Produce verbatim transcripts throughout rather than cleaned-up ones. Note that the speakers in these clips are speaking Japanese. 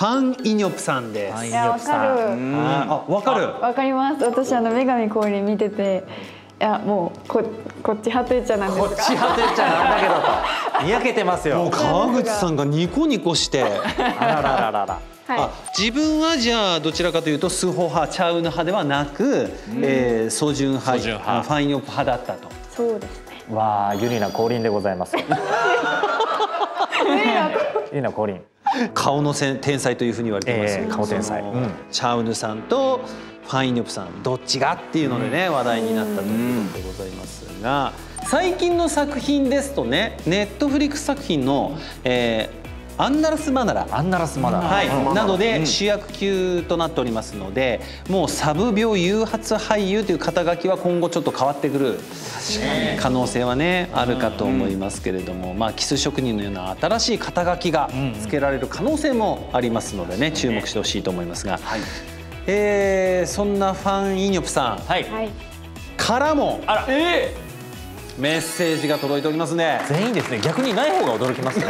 ファン・イニョプさんです。いや、わかる。あ、わかる。わかります。私あの女神降臨見てて、いやもうここっち果てちゃなんですか。こっち果てちゃなんだけどと。にやけてますよ。もう川口さんがニコニコして。あららららら。あ、自分はじゃあどちらかというとスホ派チャウヌ派ではなく、えー、ソジュン派、ファン・イニョプ派だったと。そうですね。わあ、ユリナ降臨でございます。ユリナ降臨。顔の天才というふうに言われていますよ、えー、顔天才、うん、チャウヌさんとファン・イニョプさんどっちがっていうのでね、うん、話題になったということでございますが、最近の作品ですとね、ネットフリックス作品の、えーアンナラスマナラ、アンナラスマナラ、はい、などで主役級となっておりますので、もうサブ病誘発俳優という肩書きは今後ちょっと変わってくる可能性はね、あるかと思いますけれども、まあキス職人のような新しい肩書きが付けられる可能性もありますのでね、注目してほしいと思いますが、はい、えー、そんなファン・イニョプさん、はい、からもあら、えーメッセージが届いておりますね。全員ですね。逆にない方が驚きますね。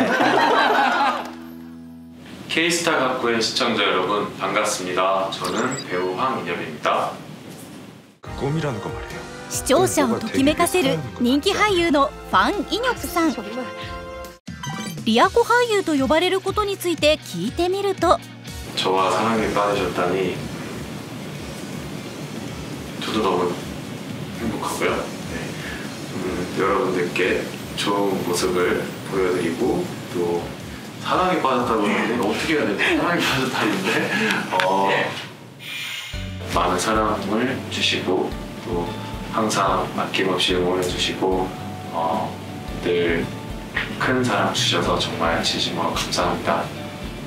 K스타 각구의 시청자 여러분 반갑습니다. 저는 배우 황인엽입니다. 꿈이라는 거 말이에요. 시청자를 ときめかせる人気俳優のファン・イニョプさん。リアコ俳優と呼ばれることについて聞いてみると、저와 사랑에 빠지셨다니 저도 너무 행복하고요. 여러분들께 좋은 모습을 보여드리고 또 사랑에 빠졌다고 했는데 어떻게 해야 되지? 사랑에 빠졌다는데 어, 많은 사랑을 주시고 또 항상 아낌없이 응원해주시고 어, 늘 큰 사랑 주셔서 정말 진심으로 감사합니다.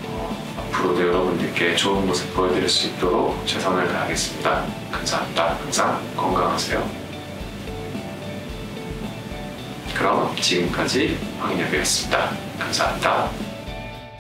어, 앞으로도 여러분들께 좋은 모습 보여드릴 수 있도록 최선을 다하겠습니다. 감사합니다. 항상 건강하세요. 그럼 지금까지 황인엽이었습니다. 감사합니다.